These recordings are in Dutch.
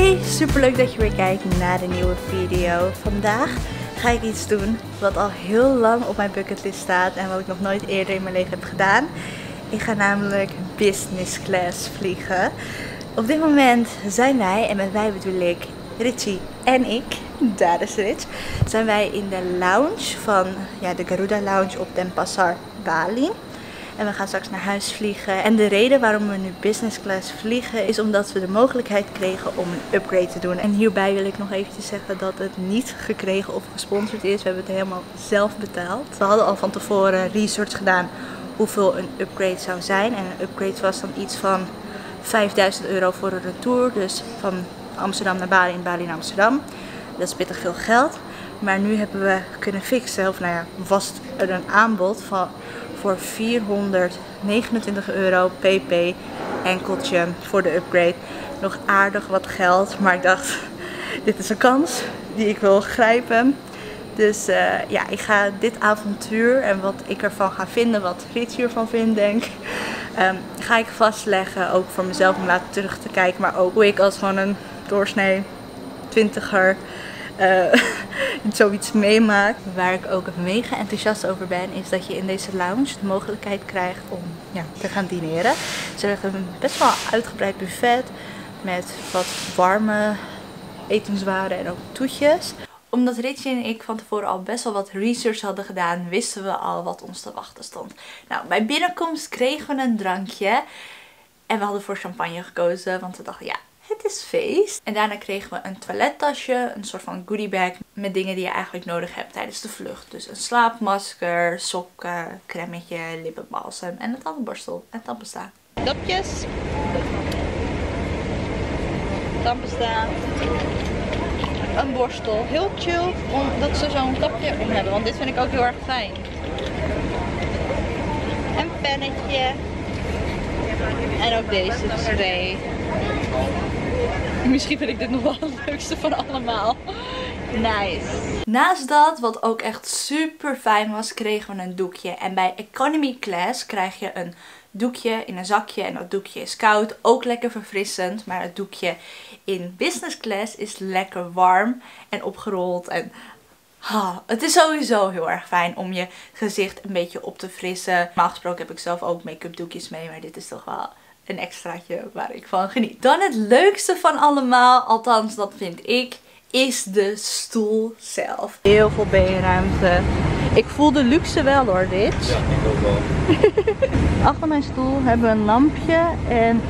Hey, superleuk dat je weer kijkt naar de nieuwe video. Vandaag ga ik iets doen wat al heel lang op mijn bucketlist staat en wat ik nog nooit eerder in mijn leven heb gedaan. Ik ga namelijk business class vliegen. Op dit moment zijn wij, en met wij bedoel ik Richie en ik, daar is Rich, zijn wij in de lounge van de Garuda Lounge op Denpasar, Bali. En we gaan straks naar huis vliegen. En de reden waarom we nu business class vliegen is omdat we de mogelijkheid kregen om een upgrade te doen. En hierbij wil ik nog eventjes zeggen dat het niet gekregen of gesponsord is. We hebben het helemaal zelf betaald. We hadden al van tevoren research gedaan hoeveel een upgrade zou zijn. En een upgrade was dan iets van €5000 voor een retour. Dus van Amsterdam naar Bali en Bali naar Amsterdam. Dat is pittig veel geld. Maar nu hebben we kunnen fixen, of nou ja, was er een aanbod van... voor €429 pp enkeltje voor de upgrade. Nog aardig wat geld, maar ik dacht, dit is een kans die ik wil grijpen. Dus ja, ik ga dit avontuur en wat ik ervan ga vinden, wat Rits hiervan vindt denk ik, ga ik vastleggen. Ook voor mezelf om later terug te kijken, maar ook hoe ik als gewoon een doorsnee twintiger... zoiets meemaakt. Waar ik ook mega enthousiast over ben is dat je in deze lounge de mogelijkheid krijgt om te gaan dineren. Ze hebben een best wel uitgebreid buffet met wat warme etenswaren en ook toetjes. Omdat Richie en ik van tevoren al best wel wat research hadden gedaan, wisten we al wat ons te wachten stond. Nou, bij binnenkomst kregen we een drankje en we hadden voor champagne gekozen, want we dachten ja, het is feest. En daarna kregen we een toilettasje, een soort van goodiebag met dingen die je eigenlijk nodig hebt tijdens de vlucht. Dus een slaapmasker, sokken, crèmetje, lippenbalsem en een tandenborstel en tandpasta. Dopjes. Tandpasta. Een borstel. Heel chill omdat ze zo'n kapje om hebben, want dit vind ik ook heel erg fijn. Een pennetje. En ook deze twee. Misschien vind ik dit nog wel het leukste van allemaal. Nice. Naast dat, wat ook echt super fijn was, kregen we een doekje. En bij economy class krijg je een doekje in een zakje. En dat doekje is koud, ook lekker verfrissend. Maar het doekje in business class is lekker warm en opgerold. En het is sowieso heel erg fijn om je gezicht een beetje op te frissen. Normaal gesproken heb ik zelf ook make-up doekjes mee, maar dit is toch wel... een extraatje waar ik van geniet. Dan het leukste van allemaal, althans dat vind ik, is de stoel zelf. Heel veel beenruimte. Ik voel de luxe wel hoor, dit. Ja, ik ook wel. Achter mijn stoel hebben we een lampje en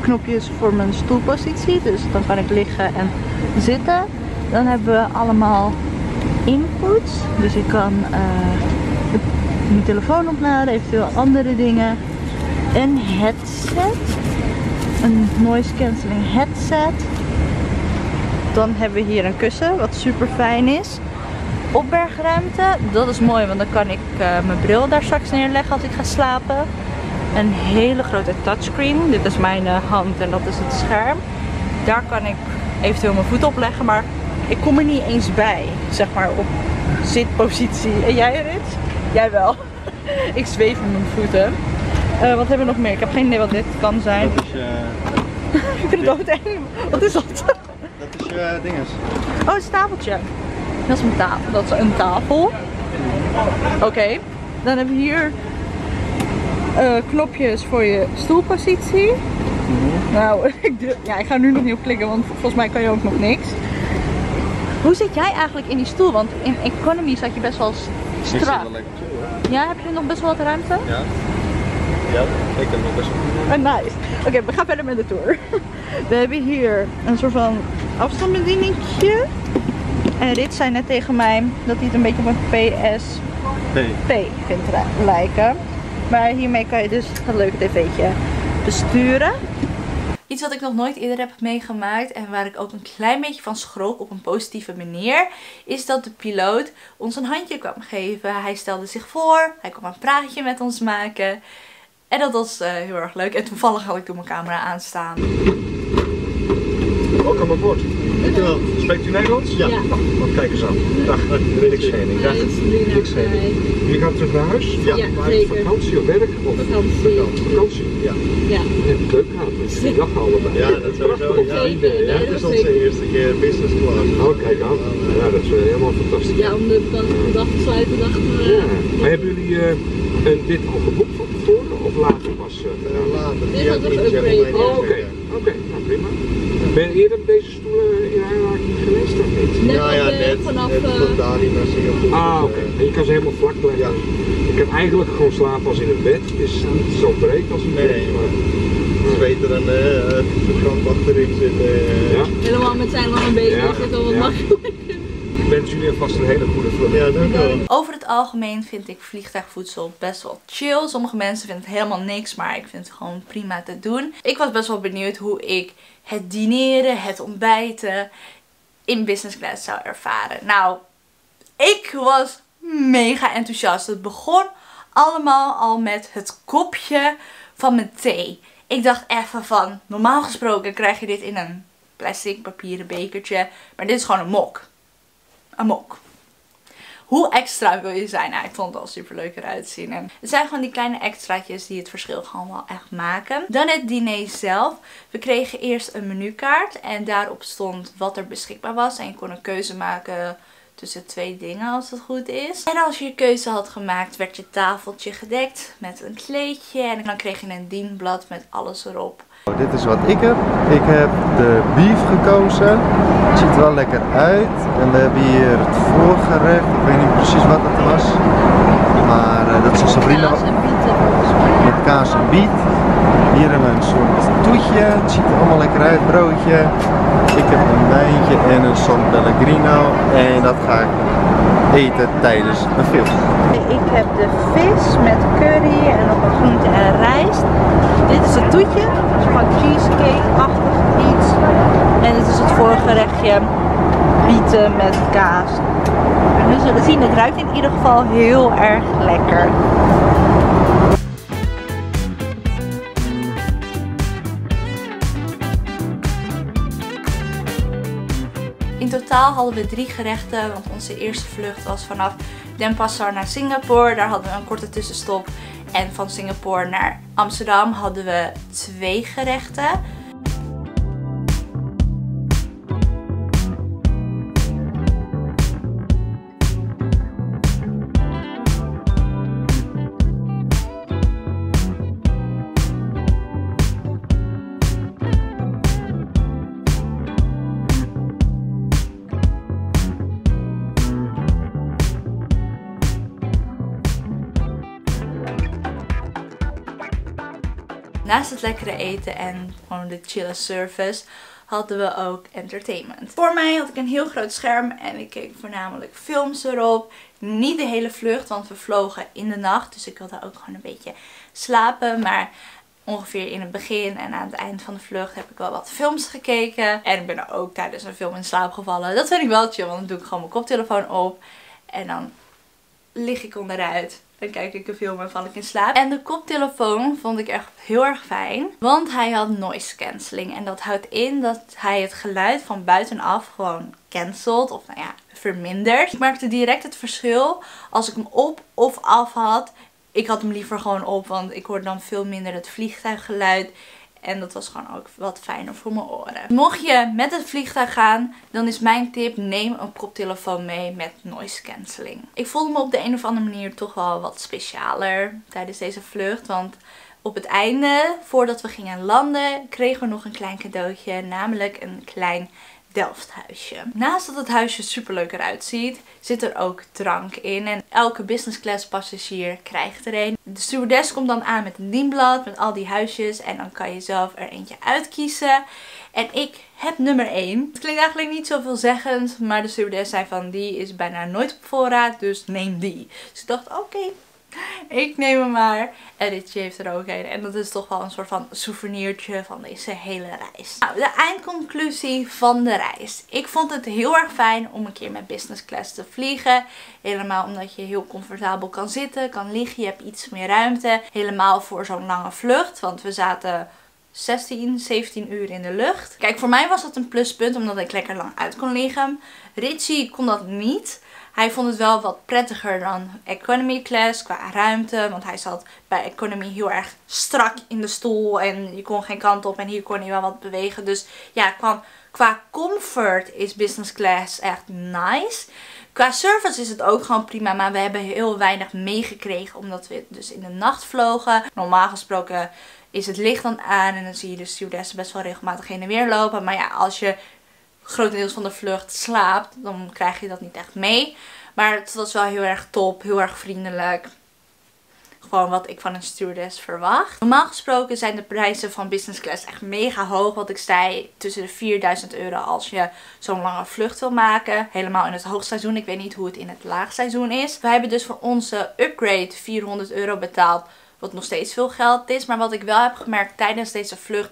knopjes voor mijn stoelpositie. Dus dan kan ik liggen en zitten. Dan hebben we allemaal inputs. Dus ik kan mijn telefoon opladen, eventueel andere dingen. Een headset, een noise cancelling headset. Dan hebben we hier een kussen, wat super fijn is. Opbergruimte, dat is mooi, want dan kan ik mijn bril daar straks neerleggen als ik ga slapen. Een hele grote touchscreen, dit is mijn hand en dat is het scherm. Daar kan ik eventueel mijn voet op leggen, maar ik kom er niet eens bij, zeg maar, op zitpositie. En jij Rits? Jij wel. Ik zweef met mijn voeten. Wat hebben we nog meer? Ik heb geen idee wat dit kan zijn. Dat is ik vind het doodeng. Wat is dat? Dat is dinges. Oh, het tafeltje. Dat is een tafel. Dat is een tafel. Oké. Dan hebben we hier knopjes voor je stoelpositie. Nou, ik ga nu nog niet op klikken, want volgens mij kan je ook nog niks. Hoe zit jij eigenlijk in die stoel? Want in economy zat je best wel strak. Ik zit wel lekker toe, hoor. Ja, heb je nog best wel wat ruimte? Ja. Ja, ik heb nog best wel. Nice. Oké, we gaan verder met de tour. We hebben hier een soort van afstandsbedieningetje. En Rits zei net tegen mij dat hij het een beetje op een PSP vindt lijken. Maar hiermee kan je dus een leuke tv'tje besturen. Iets wat ik nog nooit eerder heb meegemaakt en waar ik ook een klein beetje van schrok op een positieve manier, is dat de piloot ons een handje kwam geven. Hij stelde zich voor, hij kwam een praatje met ons maken. En dat was heel erg leuk. En toevallig had ik toen mijn camera aanstaan. Welkom aan boord. Dankjewel. Spreekt u Nederlands? Ja. Want kijk eens aan. Dag, Rik Schening. Dag, Rik Schening. Je gaat terug naar huis? Ja, zeker. Vakantie of werk? Vakantie. Ja. En leuk gaan met die dag allebei. Ja, dat sowieso. Ja, dit is onze eerste keer business class. Oh, kijk aan. Ja, dat is helemaal fantastisch. Ja, om de dag te sluiten dachten we... Maar hebben jullie dit al geboekt van tevoren of later pas? Later. Dit was een upgrade. Oh, oké. Nou, prima. Ben je eerder op deze stoelen in aanraking geweest of niet? Net net vanaf Bali naar Singapore. Ah, oké. En je kan ze helemaal vlak leggen. Ja. Je kan eigenlijk gewoon slapen als in een bed. Het is niet zo breed als een bed. Het is beter dan de krant achterin zitten. Helemaal met zijn lange benen zit al wat makkelijker. Ik wens jullie alvast een hele goede vlucht. Ja, dank u wel. Over het algemeen vind ik vliegtuigvoedsel best wel chill. Sommige mensen vinden het helemaal niks, maar ik vind het gewoon prima te doen. Ik was best wel benieuwd hoe ik het dineren, het ontbijten in business class zou ervaren. Nou, ik was mega enthousiast. Het begon allemaal al met het kopje van mijn thee. Ik dacht even van, normaal gesproken krijg je dit in een plastic papieren bekertje. Maar dit is gewoon een mok. Een mok. Hoe extra wil je zijn? Nou, ik vond het al super leuk eruit zien. En het zijn gewoon die kleine extraatjes die het verschil gewoon wel echt maken. Dan het diner zelf. We kregen eerst een menukaart en daarop stond wat er beschikbaar was. En je kon een keuze maken tussen twee dingen als het goed is. En als je je keuze had gemaakt werd je tafeltje gedekt met een kleedje. En dan kreeg je een dienblad met alles erop. Dit is wat ik heb. Ik heb de beef gekozen. Het ziet er wel lekker uit. En we hebben hier het voorgerecht. Ik weet niet precies wat het was. Maar dat is een Sabrina. Met kaas en biet. Hier hebben we een soort toetje. Het ziet er allemaal lekker uit. Broodje. Ik heb een wijntje en een San Pellegrino. En dat ga ik eten tijdens een film. Ik heb de vis met curry en nog een groente en rijst. Dit is het toetje. Van cheesecake-achtig iets. En dit is het voorgerechtje. Bieten met kaas. En nu zullen we zien, het ruikt in ieder geval heel erg lekker. In totaal hadden we 3 gerechten, want onze eerste vlucht was vanaf Denpasar naar Singapore. Daar hadden we een korte tussenstop. En van Singapore naar Amsterdam hadden we 2 gerechten. Naast het lekkere eten en gewoon de chille service hadden we ook entertainment. Voor mij had ik een heel groot scherm en ik keek voornamelijk films erop. Niet de hele vlucht, want we vlogen in de nacht. Dus ik wilde ook gewoon een beetje slapen. Maar ongeveer in het begin en aan het eind van de vlucht heb ik wel wat films gekeken. En ik ben er ook tijdens een film in slaap gevallen. Dat vind ik wel chill, want dan doe ik gewoon mijn koptelefoon op. En dan lig ik onderuit. Dan kijk ik een film en val ik in slaap. En de koptelefoon vond ik echt heel erg fijn. Want hij had noise cancelling. En dat houdt in dat hij het geluid van buitenaf gewoon cancelt. Of nou ja, vermindert. Ik merkte direct het verschil als ik hem op of af had. Ik had hem liever gewoon op. Want ik hoorde dan veel minder het vliegtuiggeluid. En dat was gewoon ook wat fijner voor mijn oren. Mocht je met het vliegtuig gaan, dan is mijn tip: neem een koptelefoon mee met noise cancelling. Ik voelde me op de een of andere manier toch wel wat specialer tijdens deze vlucht. Want op het einde, voordat we gingen landen, kregen we nog een klein cadeautje. Namelijk een klein Delfthuisje. Naast dat het huisje super leuk eruit ziet, zit er ook drank in. En elke business class passagier krijgt er een. De stewardess komt dan aan met een dienblad met al die huisjes. En dan kan je zelf er eentje uitkiezen. En ik heb nummer 1. Het klinkt eigenlijk niet zoveelzeggend, maar de stewardess zei van die is bijna nooit op voorraad, dus neem die. Dus ik dacht oké. Ik neem hem maar. En Richie heeft er ook een. En dat is toch wel een soort van souvenirtje van deze hele reis. Nou, de eindconclusie van de reis. Ik vond het heel erg fijn om een keer met business class te vliegen. Helemaal omdat je heel comfortabel kan zitten, kan liggen. Je hebt iets meer ruimte. Helemaal voor zo'n lange vlucht. Want we zaten 17 uur in de lucht. Kijk, voor mij was dat een pluspunt, omdat ik lekker lang uit kon liggen. Richie kon dat niet. Hij vond het wel wat prettiger dan economy class qua ruimte. Want hij zat bij economy heel erg strak in de stoel. En je kon geen kant op en hier kon hij wel wat bewegen. Dus ja, qua comfort is business class echt nice. Qua service is het ook gewoon prima. Maar we hebben heel weinig meegekregen omdat we dus in de nacht vlogen. Normaal gesproken is het licht dan aan. En dan zie je de stewardessen best wel regelmatig heen en weer lopen. Maar ja, als je grotendeels van de vlucht slaapt, dan krijg je dat niet echt mee. Maar het was wel heel erg top, heel erg vriendelijk. Gewoon wat ik van een stewardess verwacht. Normaal gesproken zijn de prijzen van business class echt mega hoog. Wat ik zei, tussen de 4000 euro als je zo'n lange vlucht wil maken. Helemaal in het hoogseizoen. Ik weet niet hoe het in het laagseizoen is. We hebben dus voor onze upgrade 400 euro betaald. Wat nog steeds veel geld is. Maar wat ik wel heb gemerkt tijdens deze vlucht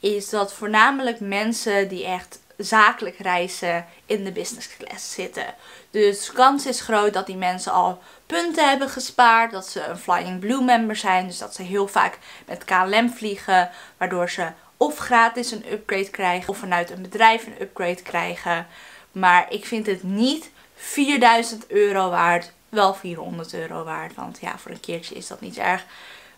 is dat voornamelijk mensen die echt zakelijk reizen in de business class zitten. Dus de kans is groot dat die mensen al punten hebben gespaard. Dat ze een Flying Blue member zijn. Dus dat ze heel vaak met KLM vliegen. Waardoor ze of gratis een upgrade krijgen. Of vanuit een bedrijf een upgrade krijgen. Maar ik vind het niet 4000 euro waard. Wel 400 euro waard. Want ja, voor een keertje is dat niet erg.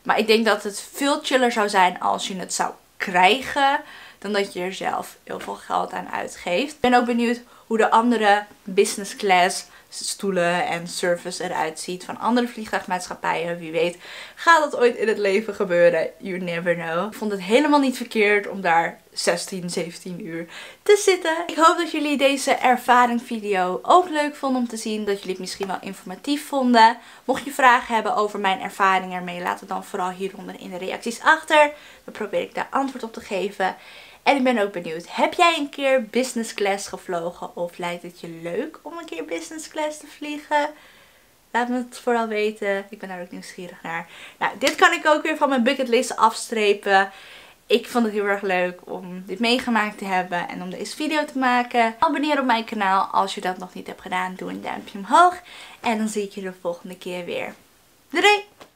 Maar ik denk dat het veel chiller zou zijn als je het zou krijgen, dan dat je er zelf heel veel geld aan uitgeeft. Ik ben ook benieuwd hoe de andere business class stoelen en service eruit ziet van andere vliegtuigmaatschappijen. Wie weet gaat dat ooit in het leven gebeuren. You never know. Ik vond het helemaal niet verkeerd om daar 16, 17 uur te zitten. Ik hoop dat jullie deze ervaring video ook leuk vonden om te zien. Dat jullie het misschien wel informatief vonden. Mocht je vragen hebben over mijn ervaring ermee, laat het dan vooral hieronder in de reacties achter. Dan probeer ik daar antwoord op te geven. En ik ben ook benieuwd, heb jij een keer business class gevlogen of lijkt het je leuk om een keer business class te vliegen? Laat me het vooral weten. Ik ben daar ook nieuwsgierig naar. Nou, dit kan ik ook weer van mijn bucketlist afstrepen. Ik vond het heel erg leuk om dit meegemaakt te hebben en om deze video te maken. Abonneer op mijn kanaal als je dat nog niet hebt gedaan. Doe een duimpje omhoog. En dan zie ik je de volgende keer weer. Doei!